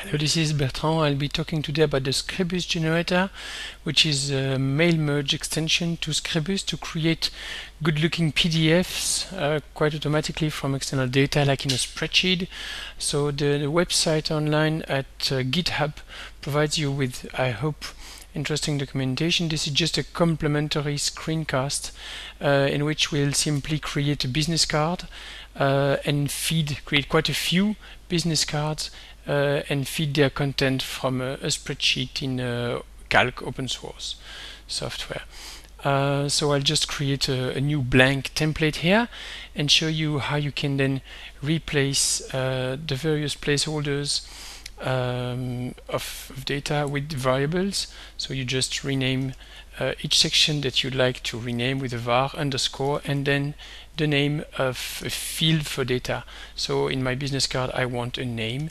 Hello, this is Bertrand. I'll be talking today about the Scribus Generator, which is a mail merge extension to Scribus to create good-looking PDFs quite automatically from external data, like in a spreadsheet. So the website online at GitHub provides you with, I hope, interesting documentation. This is just a complimentary screencast in which we'll simply create a business card and create quite a few business cards and feed their content from a spreadsheet in Calc open source software. So I'll just create a new blank template here and show you how you can then replace the various placeholders of data with variables. So you just rename each section that you'd like to rename with a var underscore and then the name of a field for data. So in my business card I want a name,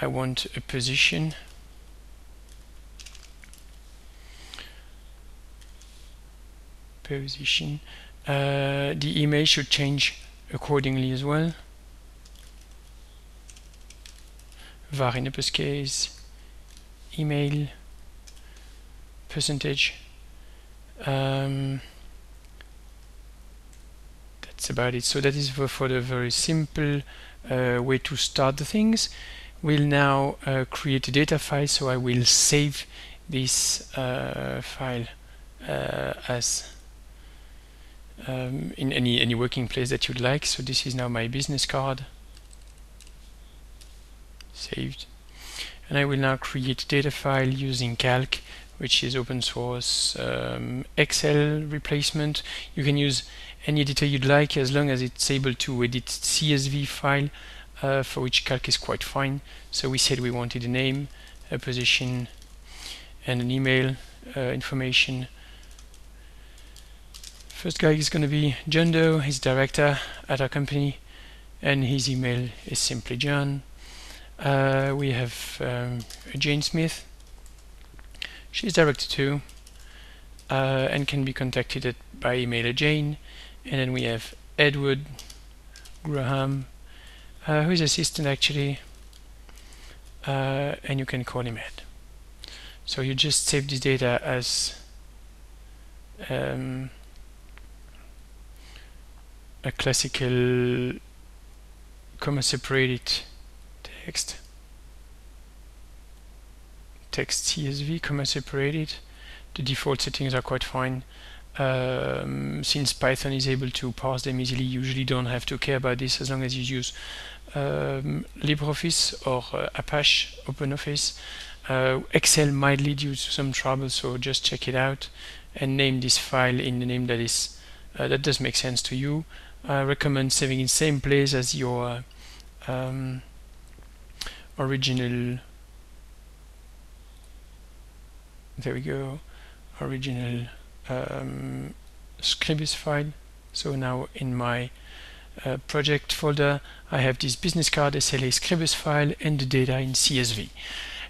I want a position, the image should change accordingly as well, var in uppercase, email, percentage. That's about it. So that is for the very simple way to start the things. We'll now create a data file, so I will save this file as in any working place that you'd like. So this is now my business card. Saved. And I will now create a data file using Calc, which is open source Excel replacement. You can use any editor you'd like as long as it's able to edit CSV file, for which Calc is quite fine. So we said we wanted a name, a position, and an email information. First guy is going to be John Doe, his director at our company, and his email is simply John. We have Jane Smith. She's directed to and can be contacted by email at Jane. And then we have Edward Graham, who is assistant actually, and you can call him Ed. So you just save this data as a classical comma-separated text CSV, comma separated. The default settings are quite fine. Since Python is able to parse them easily, you usually don't have to care about this as long as you use LibreOffice or Apache OpenOffice. Excel might lead you to some trouble, so just check it out and name this file in the name that is that does make sense to you. I recommend saving in the same place as your original, there we go, original Scribus file. So now in my project folder I have this business card, SLA, Scribus file and the data in CSV.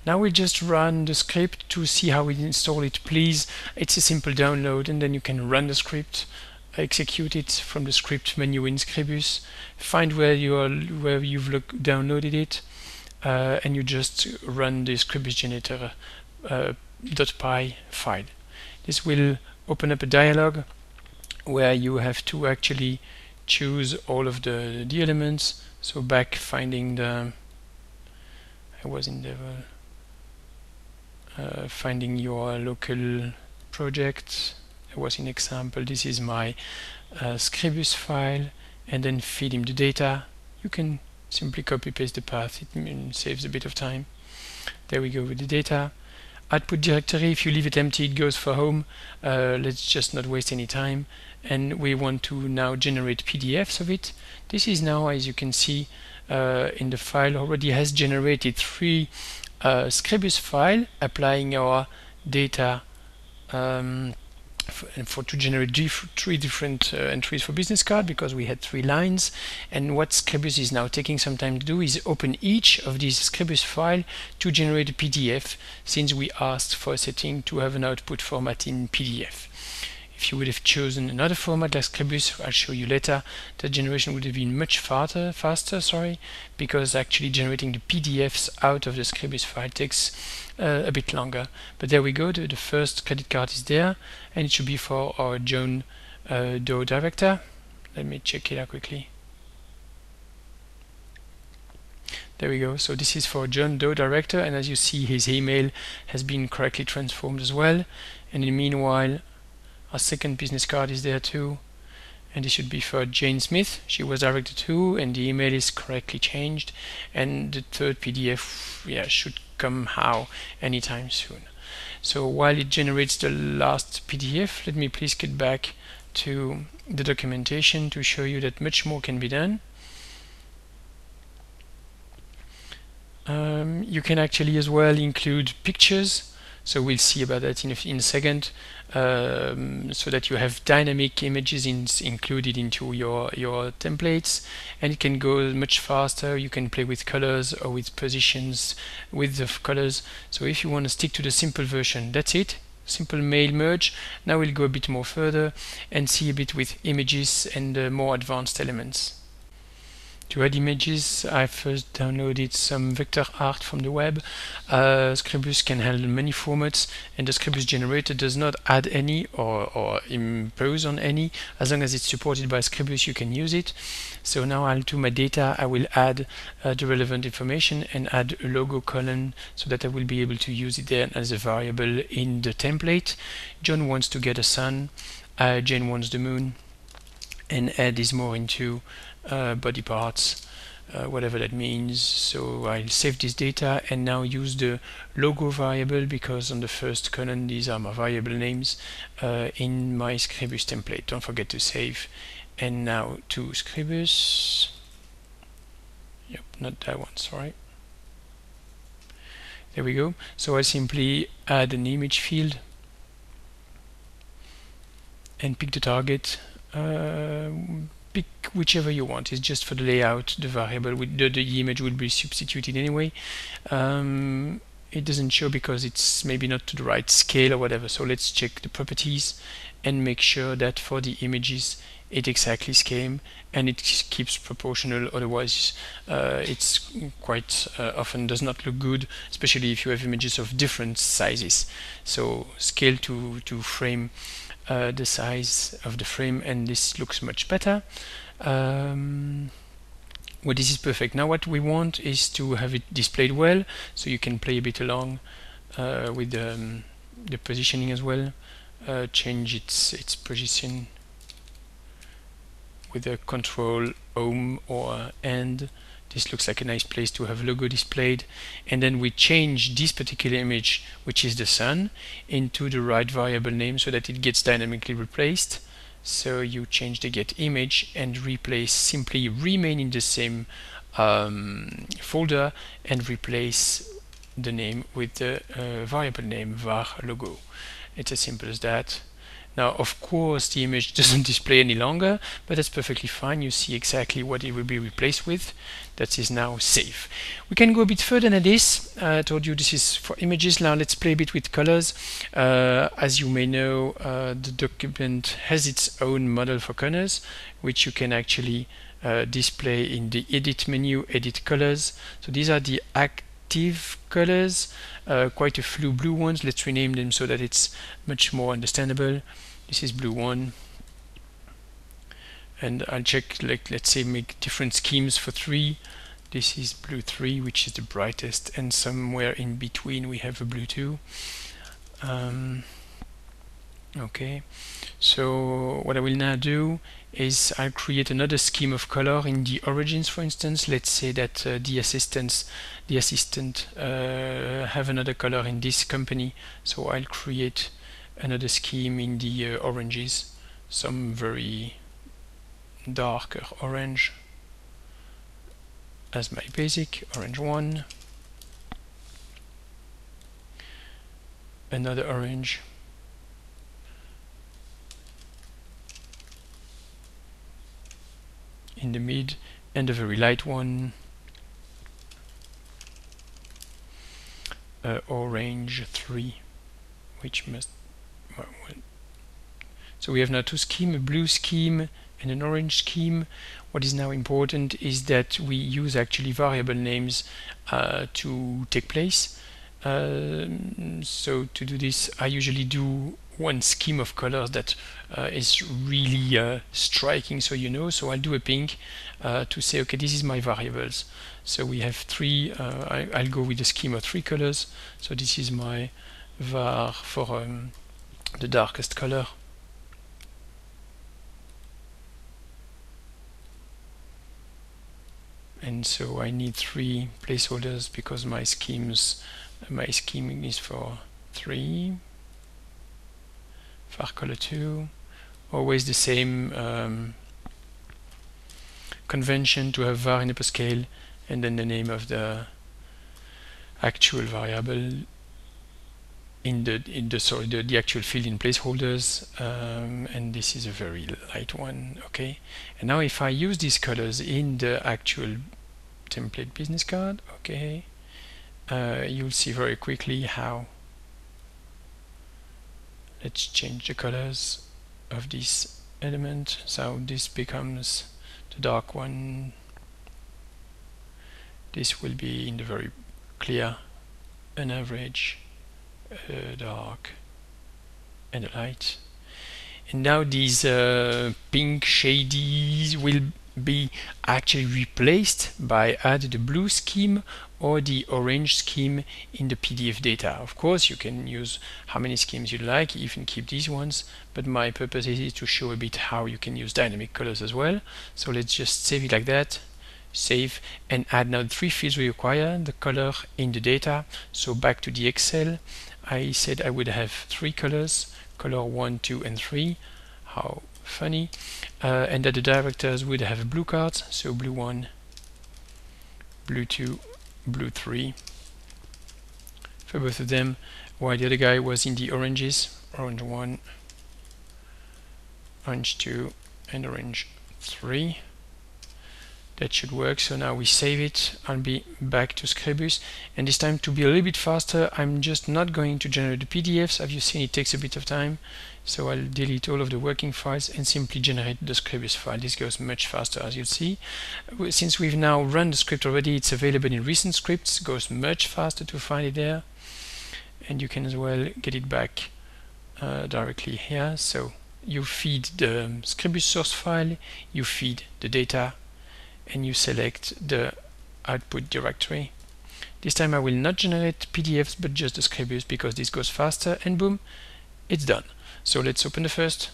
Now we just run the script to see how we install it. Please, it's a simple download and then you can run the script, execute it from the script menu in Scribus, find where you've downloaded it, and you just run the Scribus Generator .py file. This will open up a dialog where you have to actually choose all of the elements. So back finding the finding your local project. I was in example. This is my Scribus file, and then feed him the data. You can simply copy paste the path. It saves a bit of time. There we go with the data. Output directory, if you leave it empty it goes for home. Let's just not waste any time, and we want to now generate PDFs of it. This is now, as you can see in the file, already has generated 3 Scribus file applying our data to generate 3 different entries for business card, because we had 3 lines. And what Scribus is now taking some time to do is open each of these Scribus file to generate a PDF, since we asked for a setting to have an output format in PDF. If you would have chosen another format like Scribus, I'll show you later, the generation would have been much faster, because actually generating the PDFs out of the Scribus file takes a bit longer. But there we go, the first credit card is there, and it should be for our Joan Doe director. Let me check it out quickly. There we go, so this is for John Doe director, and as you see his email has been correctly transformed as well. And in the meanwhile our second business card is there too, and this should be for Jane Smith. She was director too, and the email is correctly changed, and the third PDF should come anytime soon. So while it generates the last PDF, let me please get back to the documentation to show you that much more can be done. You can actually as well include pictures, so we'll see about that in a second, so that you have dynamic images included into your templates, and it can go much faster. You can play with colors or with positions with the colors. So if you want to stick to the simple version, that's it. Simple mail merge. Now we'll go a bit more further and see a bit with images and more advanced elements. To add images, I first downloaded some vector art from the web. Scribus can handle many formats, and the Scribus generator does not add any or impose on any. As long as it's supported by Scribus, you can use it. So now I'll do my data. I will add the relevant information and add a logo column so that I will be able to use it then as a variable in the template. John wants to get a sun, Jane wants the moon, and Ed is more into body parts, whatever that means. So I'll save this data and now use the logo variable, because on the first column these are my variable names in my Scribus template. Don't forget to save. And now to Scribus. Yep, not that one, sorry. There we go. So I simply add an image field and pick the target. Pick whichever you want. It's just for the layout. The variable with the image will be substituted anyway. It doesn't show because it's maybe not to the right scale or whatever. So let's check the properties and make sure that for the images it exactly scales and it keeps proportional. Otherwise it's quite often does not look good, especially if you have images of different sizes. So scale to frame the size of the frame, and this looks much better. Well, this is perfect. Now what we want is to have it displayed well, so you can play a bit along with the positioning as well. Change its position with a control home or end. This looks like a nice place to have logo displayed. And then we change this particular image, which is the sun, into the right variable name so that it gets dynamically replaced. So you change the get image and replace, simply remain in the same folder and replace the name with the variable name var logo. It's as simple as that. Now, of course, the image doesn't display any longer, but that's perfectly fine. You see exactly what it will be replaced with. That is now safe. We can go a bit further than this. I told you this is for images. Now let's play a bit with colors. As you may know, the document has its own model for colors, which you can actually display in the Edit menu, Edit Colors. So these are the colors, quite a few blue ones. Let's rename them so that it's much more understandable. This is blue one, and I'll check, like, let's say make different schemes for three. This is blue three, which is the brightest, and somewhere in between we have a blue two. Okay, so what I will now do is I'll create another scheme of color in the origins, for instance. Let's say that the assistant have another color in this company, so I'll create another scheme in the oranges, some very darker orange as my basic, orange one, another orange, in the mid, and a very light one, orange 3, which must, well, So we have now two schemes, a blue scheme and an orange scheme. What is now important is that we use actually variable names to take place. So to do this, I usually do one scheme of colors that is really striking, so you know. So I'll do a pink to say, okay, this is my variables. So we have three. I'll go with a scheme of three colors. So this is my var for the darkest color. And so I need three placeholders because my scheme is for three. Var color 2, always the same convention to have var in upperscale and then the name of the actual variable in the actual field in placeholders, and this is a very light one, okay. And now if I use these colors in the actual template business card, okay, you'll see very quickly how. Let's change the colors of this element, so this becomes the dark one. This will be in the very clear, an average, dark and a light. And now these pink shadies will be actually replaced by either the blue scheme or the orange scheme in the PDF data. Of course, you can use how many schemes you like, even keep these ones, but my purpose is to show a bit how you can use dynamic colors as well. So let's just save it like that, save, and add now three fields we require, the color in the data. So back to the Excel, I said I would have three colors, color 1, 2, and 3. How funny. And that the directors would have blue cards, so blue 1, blue 2, blue 3 for both of them, while the other guy was in the oranges, orange 1, orange 2, and orange 3. That should work. So now we save it. I'll be back to Scribus, and this time, to be a little bit faster, I'm just not going to generate the PDFs. Have you seen it takes a bit of time? So I'll delete all of the working files and simply generate the Scribus file. This goes much faster, as you'll see. Since we've now run the script already, it's available in recent scripts. It goes much faster to find it there, and you can as well get it back directly here. So you feed the Scribus source file, you feed the data, and you select the output directory. This time I will not generate PDFs but just the Scribus because this goes faster, and boom, it's done. So let's open the first.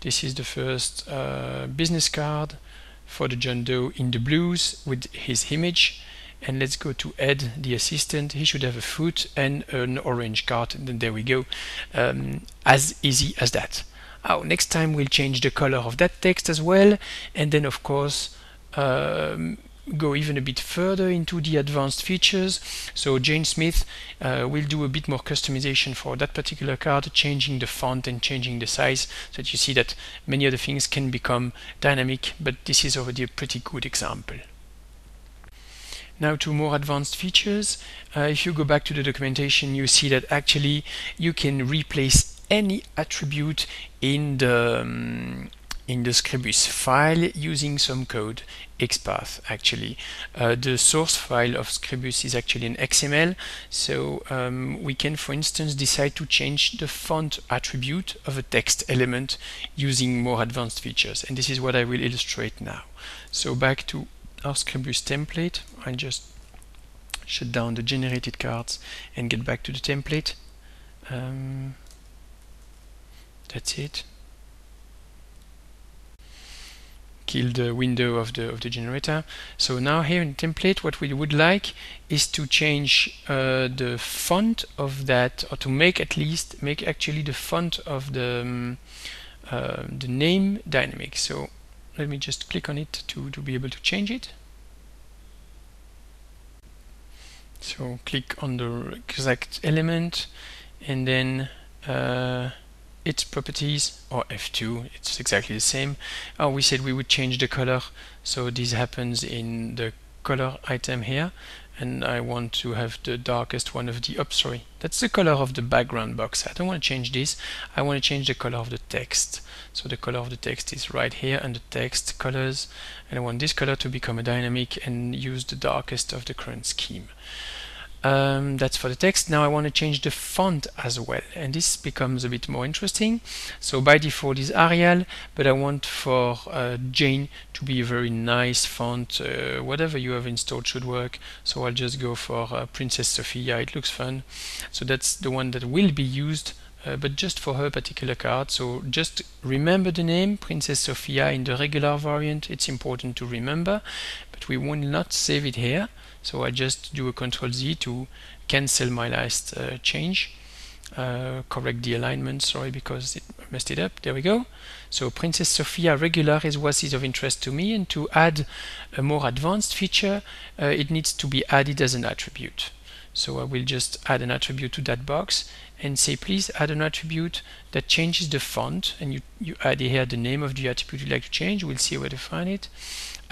This is the first business card for the John Doe in the blues with his image, and let's go to Ed, the assistant. He should have a foot and an orange card, and then there we go. As easy as that. Oh, next time we'll change the color of that text as well, and then of course go even a bit further into the advanced features. So Jane Smith will do a bit more customization for that particular card, changing the font and changing the size, so that you see that many other things can become dynamic, but this is already a pretty good example. Now to more advanced features. If you go back to the documentation, you see that actually you can replace any attribute in the Scribus file using some code, XPath actually. The source file of Scribus is actually an XML, so we can, for instance, decide to change the font attribute of a text element using more advanced features, and this is what I will illustrate now. So back to our Scribus template, I just shut down the generated cards and get back to the template. That's it. Kill the window of the generator. So now here in template, what we would like is to change the font of that, or to make at least make actually the font of the name dynamic. So let me just click on it to be able to change it. So click on the exact element, and then its properties, or F2, it's exactly the same. Oh, we said we would change the color, so this happens in the color item here, and I want to have the darkest one of the, oops, sorry, that's the color of the background box. I don't want to change this, I want to change the color of the text. So the color of the text is right here, and the text colors, and I want this color to become a dynamic and use the darkest of the current scheme. That's for the text. Now I want to change the font as well, and this becomes a bit more interesting. So by default is Arial, but I want for Jane to be a very nice font. Whatever you have installed should work, so I'll just go for Princess Sophia. It looks fun, so that's the one that will be used, but just for her particular card. So just remember the name Princess Sophia in the regular variant. It's important to remember, but we will not save it here. So I just do a Ctrl Z to cancel my last change, correct the alignment, sorry, because it messed it up. There we go. So Princess Sophia regular is what is of interest to me, and to add a more advanced feature, it needs to be added as an attribute. So I will just add an attribute to that box and say please add an attribute that changes the font, and you add here the name of the attribute you'd like to change. We'll see where to find it.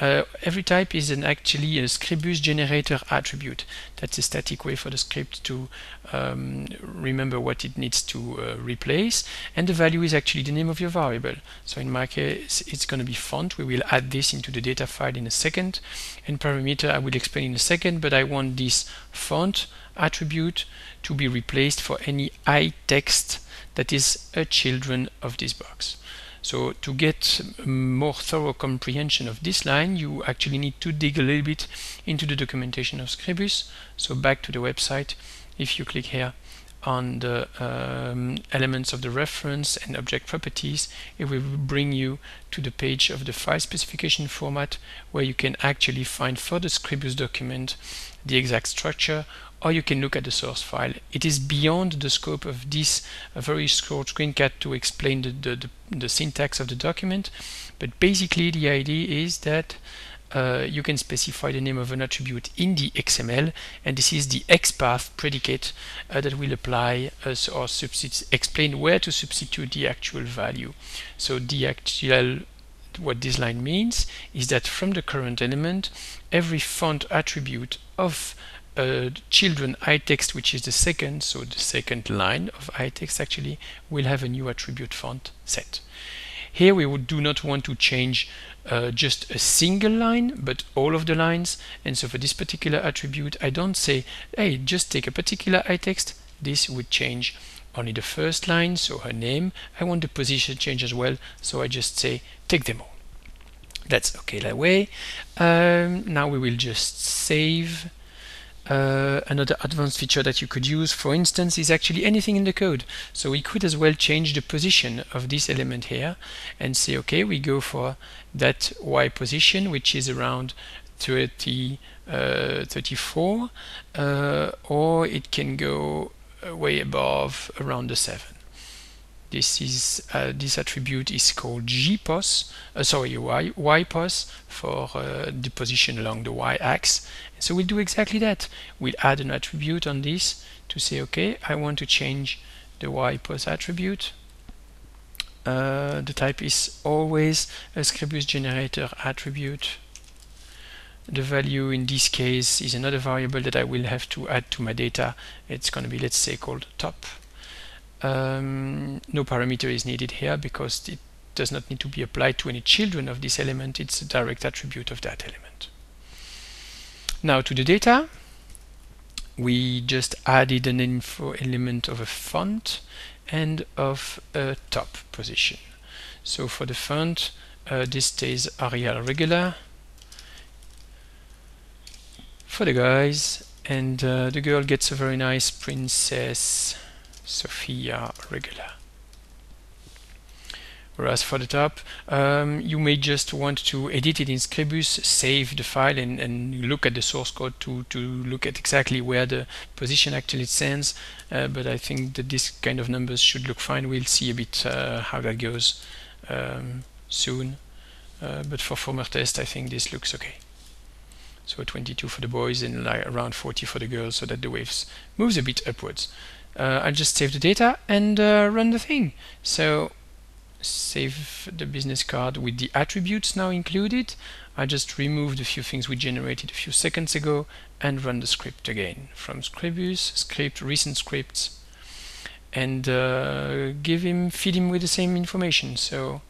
Every type is actually a Scribus Generator attribute. That's a static way for the script to remember what it needs to replace, and the value is actually the name of your variable. So in my case it's going to be font. We will add this into the data file in a second, and parameter I will explain in a second, but I want this font attribute to be replaced for any I text that is a children of this box. So to get more thorough comprehension of this line, you actually need to dig a little bit into the documentation of Scribus. So back to the website, if you click here on the elements of the reference and object properties, it will bring you to the page of the file specification format, where you can actually find for the Scribus document the exact structure, or you can look at the source file. It is beyond the scope of this very short screencast to explain the syntax of the document, but basically the idea is that you can specify the name of an attribute in the XML, and this is the XPath predicate that will apply or explain where to substitute the actual value. So the actual, what this line means is that from the current element, every font attribute of children I text, which is the second, so the second line of I text actually will have a new attribute font set. Here we do not want to change just a single line, but all of the lines, and so for this particular attribute I don't say, hey, just take a particular I text. This would change only the first line, so her name. I want the position change as well, so I just say take them all. That's okay that way. Now we will just save. Another advanced feature that you could use, for instance, is actually anything in the code. So we could as well change the position of this element here and say, okay, we go for that Y position, which is around 34, or it can go way above around the 7. This is this attribute is called GPOS, YPOS for the position along the Y-axis. So we'll do exactly that. We'll add an attribute on this to say, okay, I want to change the YPOS attribute. The type is always a Scribus Generator attribute. The value in this case is another variable that I will have to add to my data. It's going to be, let's say, called top. No parameter is needed here because it does not need to be applied to any children of this element. It's a direct attribute of that element. Now to the data, we just added an info element of a font and of a top position. So for the font, this stays Arial regular for the guys, and the girl gets a very nice Princess Sophia regular. Whereas for the top, you may just want to edit it in Scribus, save the file, and look at the source code to look at exactly where the position actually stands. But I think that this kind of numbers should look fine. We'll see a bit how that goes soon. But for former test, I think this looks okay. So 22 for the boys and like around 40 for the girls, so that the waves moves a bit upwards. I'll just save the data and run the thing. So save the business card with the attributes now included. I just removed a few things we generated a few seconds ago and run the script again from Scribus, script, recent scripts, and feed him with the same information. So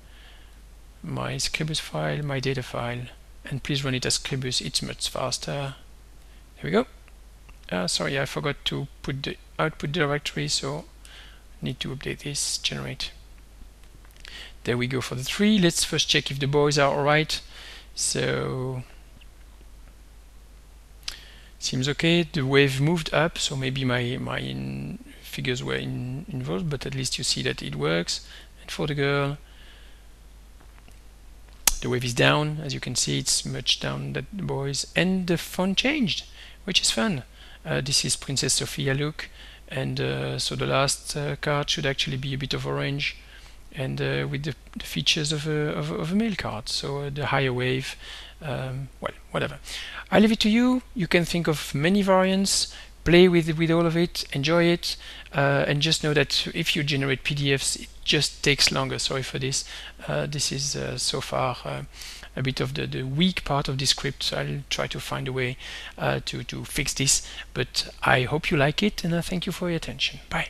my Scribus file, my data file, and please run it as Scribus, it's much faster. Here we go. Sorry, I forgot to put the output directory, so need to update this, generate. There we go for the three. Let's first check if the boys are alright. So seems okay. The wave moved up, so maybe my figures were involved, but at least you see that it works. And for the girl, the wave is down. As you can see, it's much down than the boys. And the font changed, which is fun. This is Princess Sophia look. And so the last card should actually be a bit of orange, and with the features of a mail card, so the higher wave, well, whatever. I leave it to you. You can think of many variants, play with all of it, enjoy it, and just know that if you generate PDFs, it just takes longer. Sorry for this. This is so far a bit of the weak part of this script, so I'll try to find a way to fix this. But I hope you like it, and I thank you for your attention. Bye.